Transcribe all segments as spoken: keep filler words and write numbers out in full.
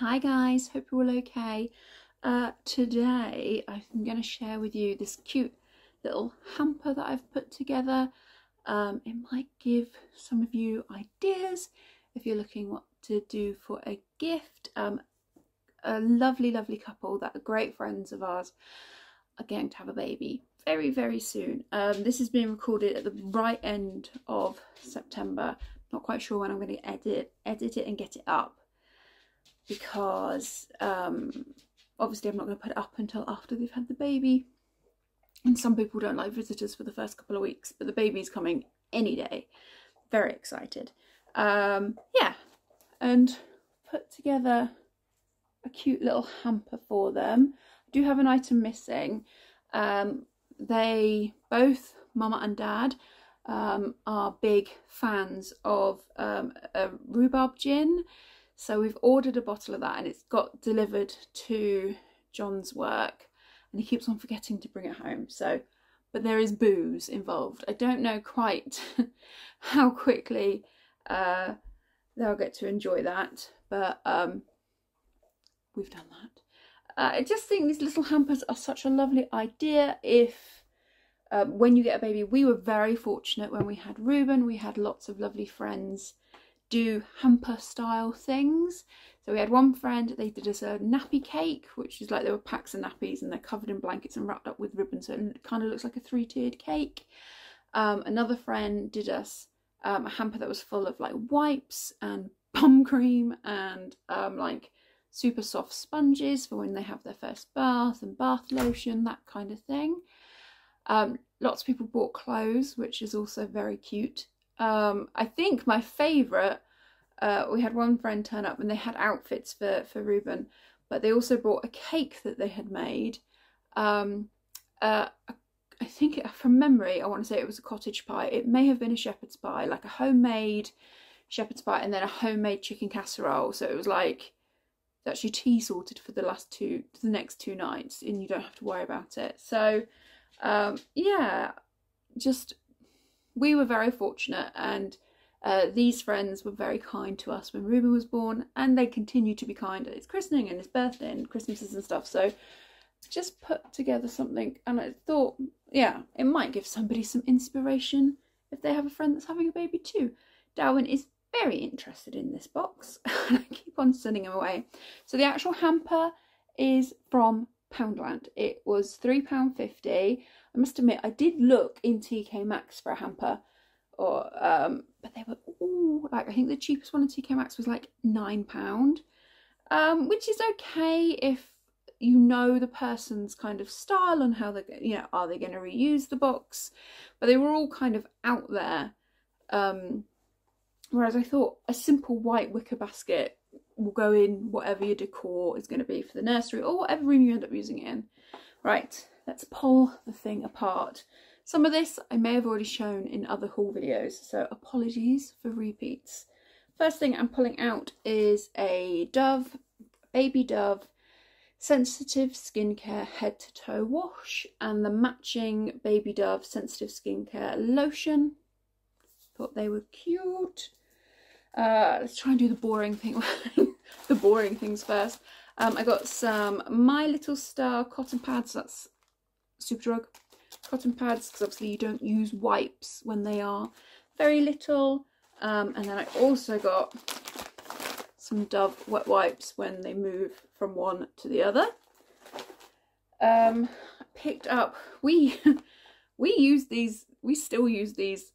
Hi guys, hope you're all okay. Uh, today I'm going to share with you this cute little hamper that I've put together. Um, it might give some of you ideas if you're looking what to do for a gift. Um, a lovely, lovely couple that are great friends of ours are going to have a baby very, very soon. Um, this is being recorded at the right end of September. Not quite sure when I'm going to edit, edit it and get it up. Because um, obviously I'm not going to put it up until after they've had the baby, and some people don't like visitors for the first couple of weeks, but the baby's coming any day. Very excited. Um, yeah, and put together a cute little hamper for them. I do have an item missing. Um, they both, Mama and Dad, um, are big fans of um, a rhubarb gin. So we've ordered a bottle of that and it's got delivered to John's work and he keeps on forgetting to bring it home. So, but there is booze involved. I don't know quite how quickly uh, they'll get to enjoy that, but um, we've done that. Uh, I just think these little hampers are such a lovely idea if uh, when you get a baby. We were very fortunate when we had Reuben. We had lots of lovely friends do hamper style things. So we had one friend, they did us a nappy cake, which is like there were packs of nappies and they're covered in blankets and wrapped up with ribbon, so it kind of looks like a three-tiered cake. Um, another friend did us um, a hamper that was full of like wipes and bum cream and um, like super soft sponges for when they have their first bath, and bath lotion, that kind of thing. Um, lots of people bought clothes, which is also very cute. Um, I think my favourite, uh, we had one friend turn up and they had outfits for, for Reuben, but they also brought a cake that they had made. Um, uh, I think it, from memory, I want to say it was a cottage pie. It may have been a shepherd's pie, like a homemade shepherd's pie, and then a homemade chicken casserole. So it was like actually tea sorted for the last two, the next two nights, and you don't have to worry about it. So um, yeah, just... we were very fortunate, and uh, these friends were very kind to us when Reuben was born, and they continue to be kind at his christening and his birthday and Christmases and stuff. So just put together something, and I thought, yeah, it might give somebody some inspiration if they have a friend that's having a baby too. Darwin is very interested in this box and I keep on sending him away. So the actual hamper is from Poundland. It was three pounds fifty. I must admit, I did look in T K Maxx for a hamper, or um, but they were all like, I think the cheapest one in T K Maxx was like nine pounds, um, which is okay if you know the person's kind of style and how they, you know, are they going to reuse the box? But they were all kind of out there. Um, whereas I thought a simple white wicker basket will go in whatever your decor is going to be for the nursery or whatever room you end up using it in. Right, let's pull the thing apart. Some of this I may have already shown in other haul videos, so apologies for repeats. First thing I'm pulling out is a Dove, Baby Dove Sensitive Skincare Head to Toe Wash and the matching Baby Dove Sensitive Skincare Lotion. Thought they were cute. Uh, let's try and do the boring thing, the boring things first. Um, I got some My Little Star cotton pads, that's Superdrug cotton pads, because obviously you don't use wipes when they are very little. Um, and then I also got some Dove wet wipes when they move from one to the other. Um, I picked up, we, we use these, we still use these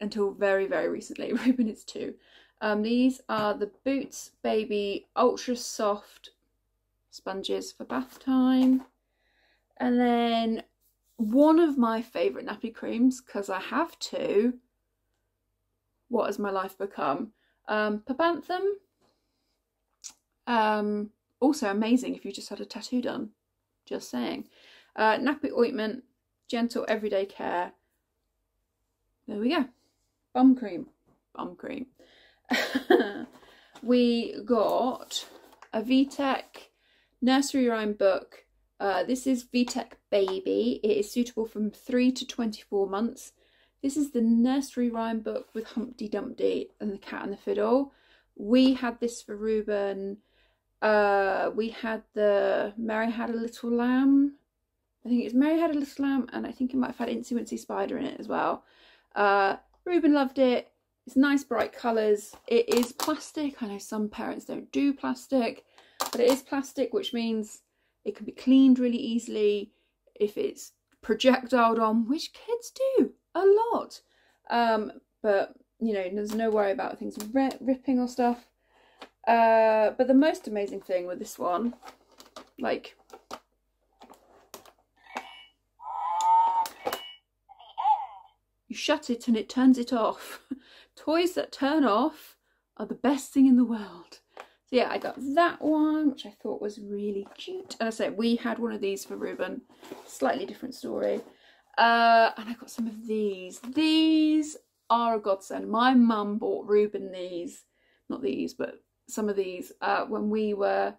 until very, very recently. Reuben is two. Um, these are the Boots Baby Ultra Soft Sponges for bath time. And then one of my favourite nappy creams, because I have two. What has my life become? Um, Pabantham. Um, also amazing if you just had a tattoo done. Just saying. Uh, nappy ointment. Gentle everyday care. There we go. Bum cream. Bum cream. We got a VTech nursery rhyme book. Uh, this is VTech Baby. It is suitable from three to twenty-four months. This is the nursery rhyme book with Humpty Dumpty and the Cat and the Fiddle. We had this for Reuben Uh, we had the Mary Had a Little Lamb. I think it's Mary Had a Little Lamb, and I think it might have had Incy Wincy Spider in it as well. Uh, Ruben loved it. It's nice bright colours. It is plastic. I know some parents don't do plastic, but it is plastic, which means it can be cleaned really easily if it's projectiled on, which kids do a lot. Um, but, you know, there's no worry about things ripping or stuff. Uh, but the most amazing thing with this one, like... you shut it and it turns it off. Toys that turn off are the best thing in the world. So yeah, I got that one, which I thought was really cute. And I said we had one of these for Ruben, slightly different story. Uh, and I got some of these. These are a godsend. My mum bought Ruben these, not these, but some of these uh, when we were,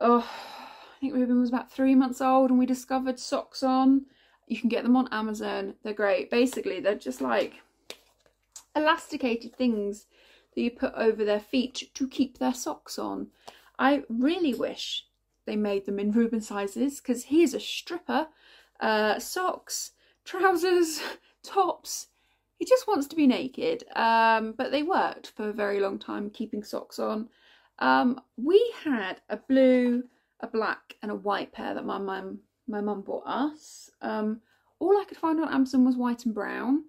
oh, I think Ruben was about three months old, and we discovered socks on. You can get them on Amazon. They're great. Basically, they're just like elasticated things that you put over their feet to keep their socks on. I really wish they made them in Ruben sizes, because he is a stripper. Uh, socks, trousers, tops. He just wants to be naked. Um, but they worked for a very long time, keeping socks on. Um, we had a blue, a black, and a white pair that my mum My mum bought us. Um, all I could find on Amazon was white and brown.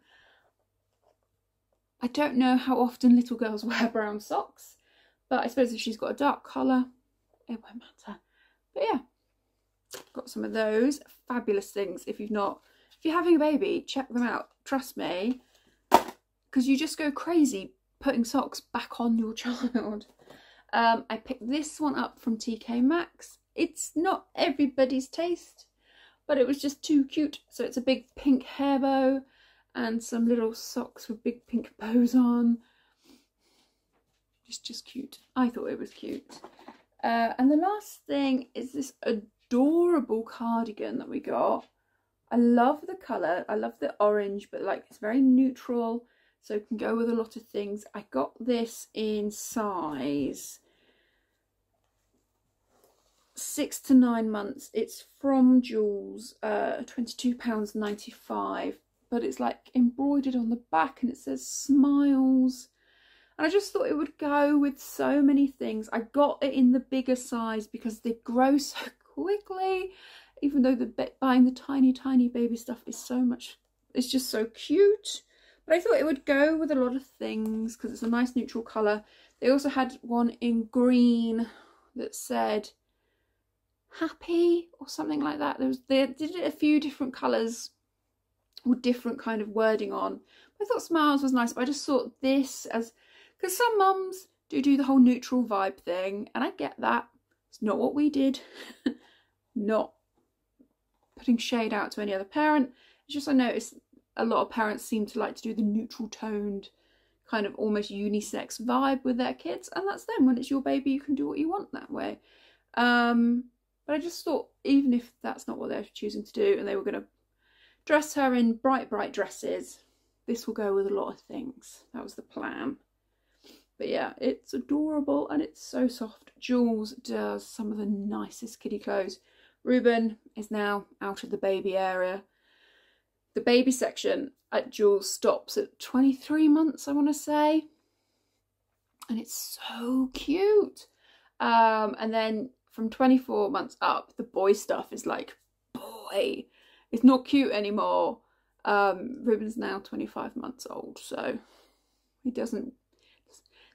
I don't know how often little girls wear brown socks, but I suppose if she's got a dark colour, it won't matter. But yeah, got some of those fabulous things. If you've not, if you're having a baby, check them out. Trust me, because you just go crazy putting socks back on your child. Um, I picked this one up from T K Maxx. It's not everybody's taste, but it was just too cute. So it's a big pink hair bow and some little socks with big pink bows on. It's just cute. I thought it was cute. Uh, and the last thing is this adorable cardigan that we got. I love the colour. I love the orange, but like it's very neutral, so it can go with a lot of things. I got this in size six to nine months. It's from Joules, uh twenty-two pounds ninety-five, but it's like embroidered on the back and it says smiles, and I just thought it would go with so many things. I got it in the bigger size because they grow so quickly, even though the buying the tiny tiny baby stuff is so much, it's just so cute. But I thought it would go with a lot of things because it's a nice neutral colour. They also had one in green that said happy or something like that. There was, they did a few different colours or different kind of wording on. I thought smiles was nice, but I just thought this as, because some mums do do the whole neutral vibe thing, and I get that. It's not what we did. Not putting shade out to any other parent. It's just I noticed a lot of parents seem to like to do the neutral toned kind of almost unisex vibe with their kids, and that's them. When it's your baby, you can do what you want that way. Um, But I just thought, even if that's not what they're choosing to do and they were going to dress her in bright, bright dresses, this will go with a lot of things. That was the plan. But yeah, it's adorable and it's so soft. Joules does some of the nicest kiddie clothes. Ruben is now out of the baby area. The baby section at Joules stops at twenty-three months, I want to say. And it's so cute. Um, and then... from twenty-four months up, the boy stuff is like, boy, it's not cute anymore. Um, Ruben's now twenty-five months old, so he doesn't,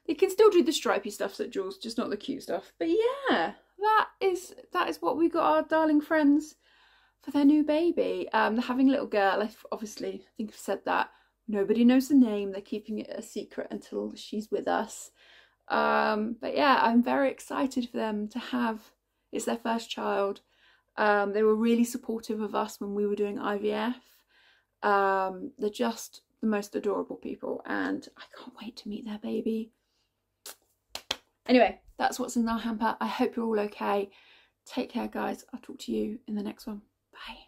he can still do the stripy stuff that Joules, just not the cute stuff. But yeah, that is, that is what we got our darling friends for their new baby. Um, they're having a little girl. I've obviously, I think I've said that. Nobody knows the name. They're keeping it a secret until she's with us. Um, but yeah, I'm very excited for them to have, it's their first child. Um, they were really supportive of us when we were doing I V F. Um, they're just the most adorable people and I can't wait to meet their baby. Anyway, that's what's in our hamper. I hope you're all okay. Take care, guys. I'll talk to you in the next one. Bye.